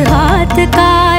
हाथ का